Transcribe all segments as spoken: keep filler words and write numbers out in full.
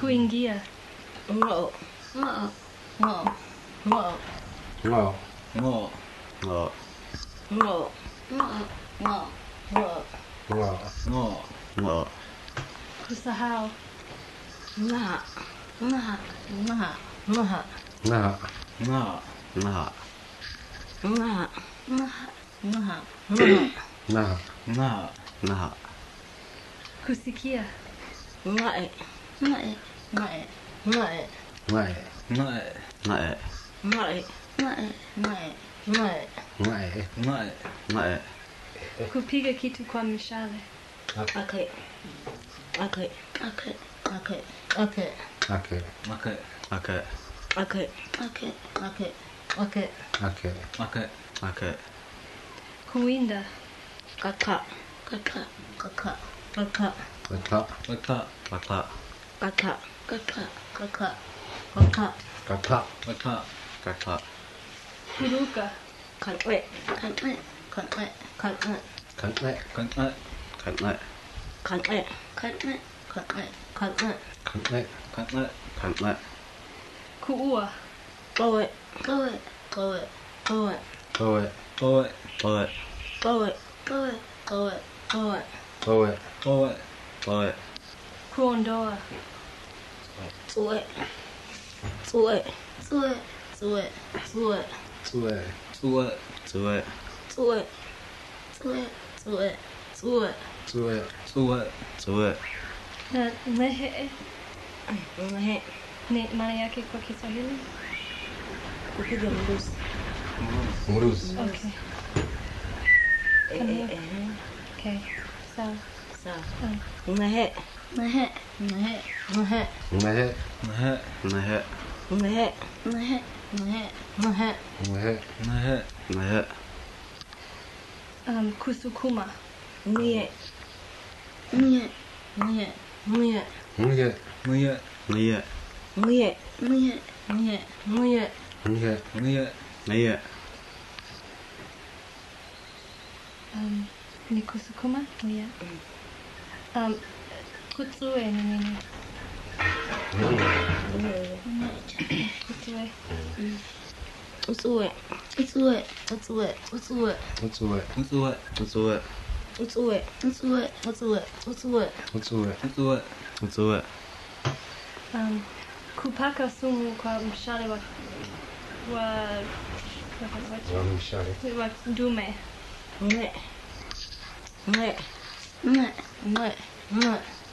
kuingia. Whoa. Whoa. Whoa. Whoa. Whoa. Whoa. Whoa. Whoa. Whoa. Whoa. Whoa. Whoa. Whoa. Kusahau. Nah. Nah. Nah. Nah. Nah. Nah. Nah. Nah. Nah. Nah. Nah. Nah. Nah. Kusikia. Nae. Nae. Nae. Nae. Nae. Nae. Nae. Nae. Nae. Nae. Nae. Nae. Nae. Nae. Kupiga kitu kwa mishale. Okay. Okay. Okay. Okay. Okay. Okay. Okay. Okay. Okay. Okay. Okay. Okay. Okay. Okay. Okay. Kuinda. Kaka. Kaka. Kaka. Kaka. Kaka. Kaka. Kaka. Kaka. Kaka. Kaka. Kaka. Kaka. Kaka. Kaka. Kuruka. Kantwe. Kantwe. Kantwe. Kantwe. Kantwe. Kantwe. Kantwe. Kantwe. Kantwe. Kantwe. Kantwe. Kantwe. Kantwe. Kantwe. Kuua. Koe. Koe. Koe. Koe. Koe. Koe. Koe. Koe. Koe. Koe. Koe. Koe. Koe. Koe. Kuondoa. Tue. Tue. Tue. Tue. Tue. Tue. Tue. Tue. Tue. Tue. Tue. Tue. Tue. Tue. Tue. Umehe. Umehe. Ni maana yake kwa Kiswahili? Kupiga mruzi. Mruzi. Okay. Okay. Sawa. Sawa. Umehe. Umehe. Umehe. Umehe. Umehe. Umehe. Umehe. Umehe. Umehe. Umehe. Umehe. Umehe. Umehe. Umehe. Um, kusukuma. Mie. Mie. Mie. Mie. Mie. Mie. Mie. Mie. Mie. Mie. Mie. Mie. Mie. Mie. Um, ni kusukuma? Mie. Um, kutsue ni nini? Kutsue. Kutsue. Kutsue. Kutsue. Kutsue. Kutsue. Kutsue. Kutsue. Kutsue. Kutsue. Kutsue. Kutsue. Kutsue. Kutsue. Kutsue. Um, kupaka sumu kwa mshale wa wa wa mshale wa dume mwe mwe mwe mwe mwe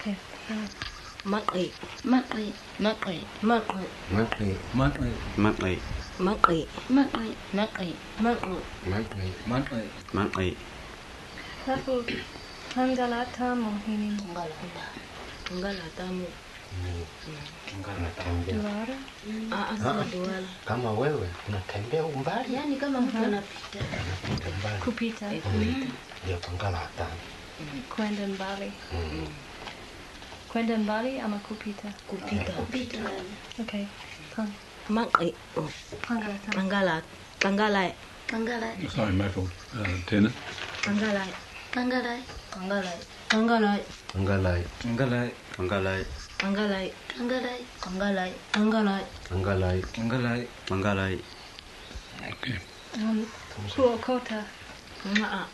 okay matri matri matri matri matri matri matri matri matri matri matri matri matri hapo hangalata mohini hangalata hangalata Duara? Ah, asma duara. Kama wewe, unatembea umbali? Yani kama mtu anapita. Kupita. Ya pangala hatani. Kwenda mbali. Kwenda mbali ama kupita? Kupita. Kupita. Okay. Mangala. Pangala. Pangala. Pangala. Sorry, my fault. Tenor. Pangala. Pangala. Pangala. Pangala. Pangala. Pangala. Pangala. Angalai, Angalai, Angalai, Angalai, Angalai, Angalai, Angalai. Okay. Um, Kuokota. Maa,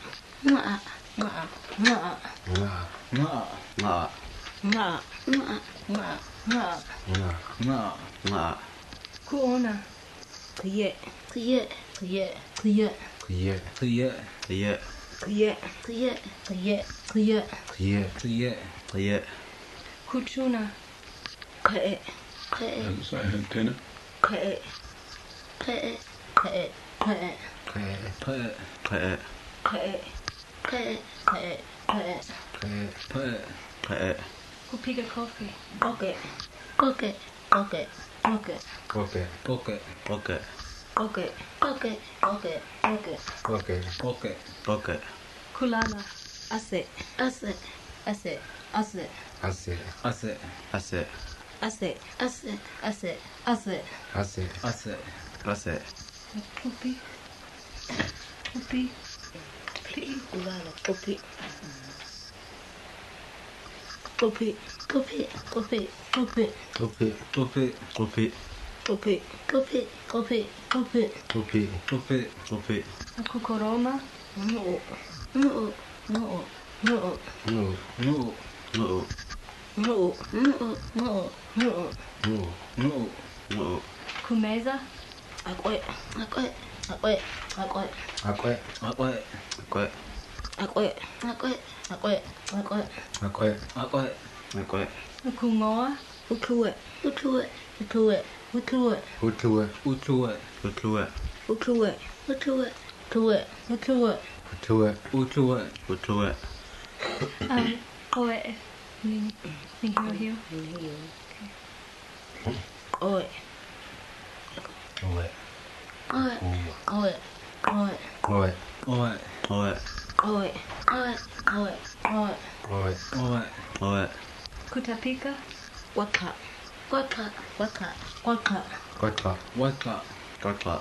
maa, maa, maa, maa, maa, maa, maa, maa, maa, maa, maa, maa. Kuona. clear, clear, clear, clear, clear, clear, clear, clear, clear, clear, clear, clear, clear, clear, Kuchuna, clear, clear, clear, clear, clear, clear, clear, clear, clear, clear, clear, clear, clear, clear, clear, Who pick a coffee? Okay. Okay. Okay. Okay. Okay. Okay. Okay. Okay. Okay. Okay. Okay. Okay. Okay. Okay. Kulala. Ase. Ase. Ase. Ase. Ase. Ase. Ase. Ase. Ase. Ase. Ase. Ase. Ase. Ase. Poopy. Poopy. Poopy. Kulala. Poopy. Copy, copy, copy, copy, copy, copy, copy, copy, copy, copy, copy, copy, copy, copy. Cucoroma? No, no, no, no, no, no, no, no, no, no, no, no, no. Comeza? Aguet, aguet, aguet, aguet, aguet, aguet, aguet. Akwet, akwet, akwet, akwet, akwet, akwet, akwet. Ukumoa, ukuwe, ukuwe, ukuwe, ukuwe, ukuwe, ukuwe, ukuwe, ukuwe, ukuwe, ukuwe, ukuwe, ukuwe, ukuwe, ukuwe. Um, oe, ning, ning here. Oe, oe, oe, oe, oe, oe, oe, oe. Oe, oe, oe, oe, oe, oe, oe. Kutapika, waka, waka, waka, waka, waka, waka, waka,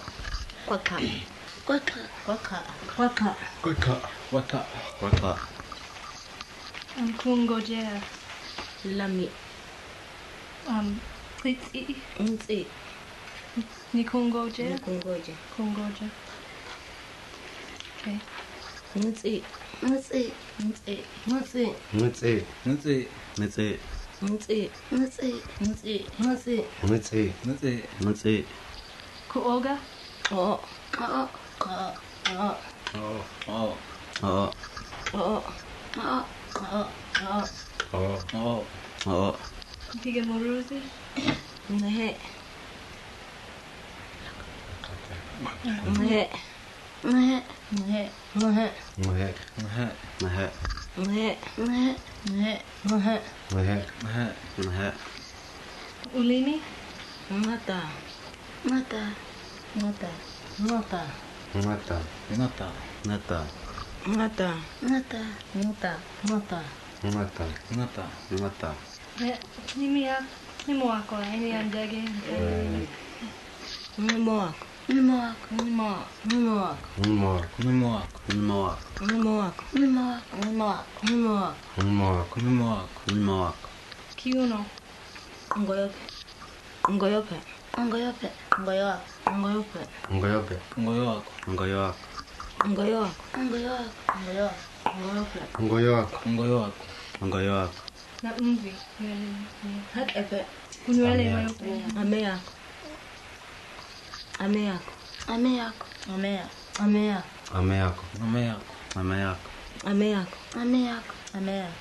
waka, waka, waka, waka, waka, waka, waka. Um, kungojea, lami. Um, nzi, nzi. Nikungojea, nikungojea, kungojea. Okay. Let's eat. Let's eat. Let's eat. Let's eat. Let's eat. Let's eat. Let's eat. Let's eat. Let's eat. Let's eat. Let's eat. Let's eat. Let's eat. Let's eat. Kuoga. Oh. Oh. Oh. Oh. Oh. Oh. Oh. Oh. Oh. Oh. Oh. Oh. Oh. Oh. Piga moruzi. Nhe. Nhe. Nhe. Nhe. Nhe. Nhe. Nhe. Nhe. Nhe. Nhe. Nhe. Nhe. Nhe. Nhe. Nhe. Ulini. Nata. Nata. Nata. Nata. Nata. Nata. Nata. Nata. Nata. Nata. Nata. Nata. Nata. Nata. Ne. Nimia. Nimoako. Nimian dage. Nimoako. Nimoak, nimoak, nimoak, nimoak, nimoak, nimoak, nimoak, nimoak, nimoak, nimoak, nimoak, nimoak, nimoak. Kiuno, ngoyope, ngoyope, ngoyope, ngoyoak, ngoyope, ngoyope, ngoyoak, ngoyoak, ngoyoak, ngoyoak, ngoyoak, ngoyope, ngoyoak, ngoyoak, ngoyoak. Na umbi, hat epe, kunwele mayoku, ameak. Ameak. Ameak. Ameak. Ameak. Ameak. Ameak. Ameak. Ameak. Ameak. Ameak.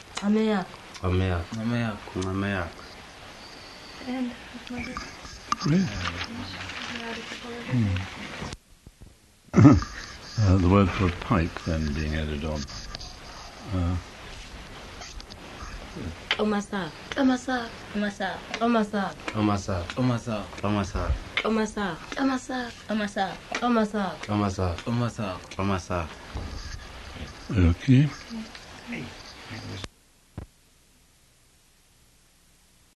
Ameak. Ameak. Ameak. Ameak. And what is it? The word for pike then being added on. Uh, Omasa. Omasa. Omasa. Omasa. Omasa. Omasa. Omasa. Omasa. Omasa. Omasa. Omasa. Omasa. Omasa. Omasa. Okay.